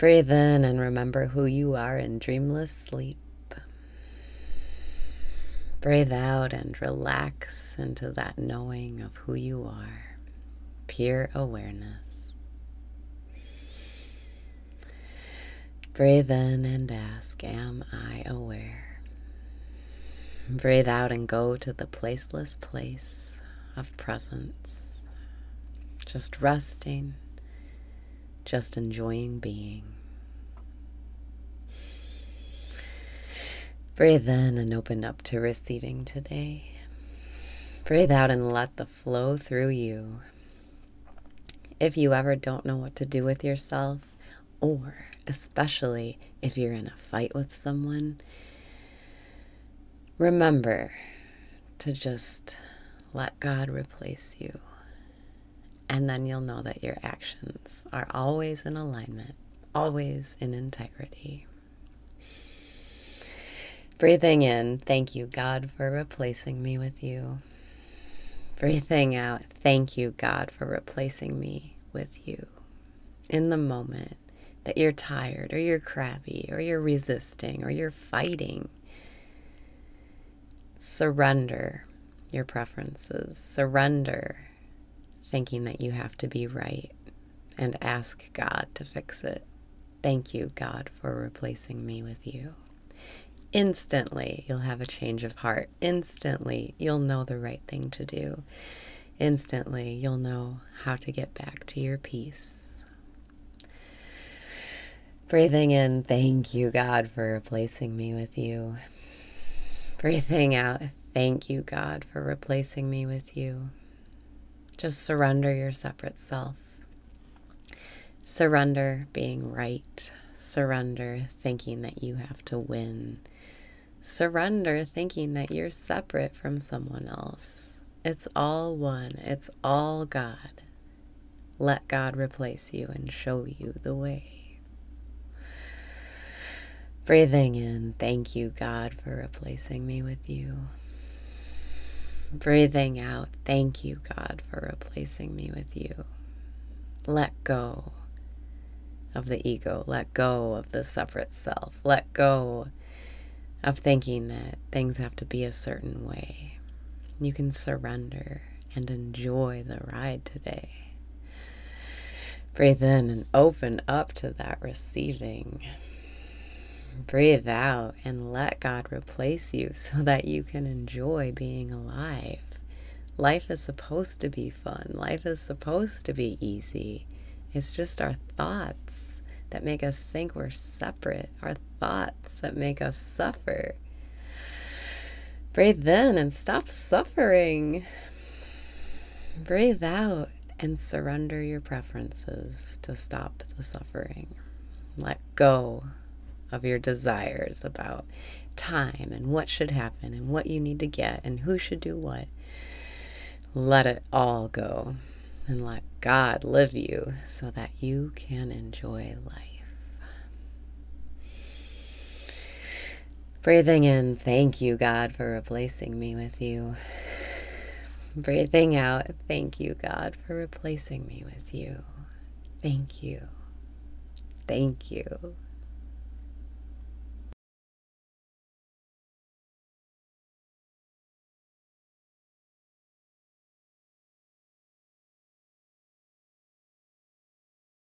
Breathe in and remember who you are in dreamless sleep. Breathe out and relax into that knowing of who you are, pure awareness. Breathe in and ask, am I aware? Breathe out and go to the placeless place of presence, just resting. Just enjoying being. Breathe in and open up to receiving today. Breathe out and let the flow through you. If you ever don't know what to do with yourself, or especially if you're in a fight with someone, remember to just let God replace you. And then you'll know that your actions are always in alignment, always in integrity. Breathing in, thank you, God, for replacing me with you. Breathing out, thank you, God, for replacing me with you. In the moment that you're tired or you're crabby or you're resisting or you're fighting, surrender your preferences, surrender thinking that you have to be right, and ask God to fix it. Thank you, God, for replacing me with you. Instantly, you'll have a change of heart. Instantly, you'll know the right thing to do. Instantly, you'll know how to get back to your peace. Breathing in, thank you, God, for replacing me with you. Breathing out, thank you, God, for replacing me with you. Just surrender your separate self. Surrender being right. Surrender thinking that you have to win. Surrender thinking that you're separate from someone else. It's all one. It's all God. Let God replace you and show you the way. Breathing in, thank you, God, for replacing me with you. Breathing out, thank you, God, for replacing me with you. Let go of the ego. Let go of the separate self. Let go of thinking that things have to be a certain way. You can surrender and enjoy the ride today. Breathe in and open up to that receiving. Breathe out and let God replace you so that you can enjoy being alive. Life is supposed to be fun. Life is supposed to be easy. It's just our thoughts that make us think we're separate. Our thoughts that make us suffer. Breathe in and stop suffering. Breathe out and surrender your preferences to stop the suffering. Let go of your desires about time and what should happen and what you need to get and who should do what. Let it all go and let God live you so that you can enjoy life. Breathing in, thank you, God, for replacing me with you. Breathing out, thank you, God, for replacing me with you. Thank you. Thank you.